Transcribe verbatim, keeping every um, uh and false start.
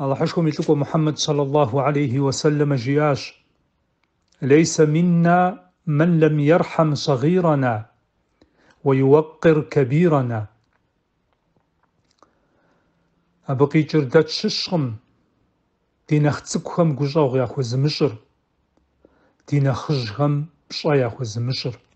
الله حشكم يتلقوا محمد صلى الله عليه وسلم جياش ليس منا من لم يرحم صغيرنا ويوقر كبيرنا. أبقي جردات ششخم دينا خصكم قجاو غياخو زمشر دينا خجهم بشاياخو زمشر.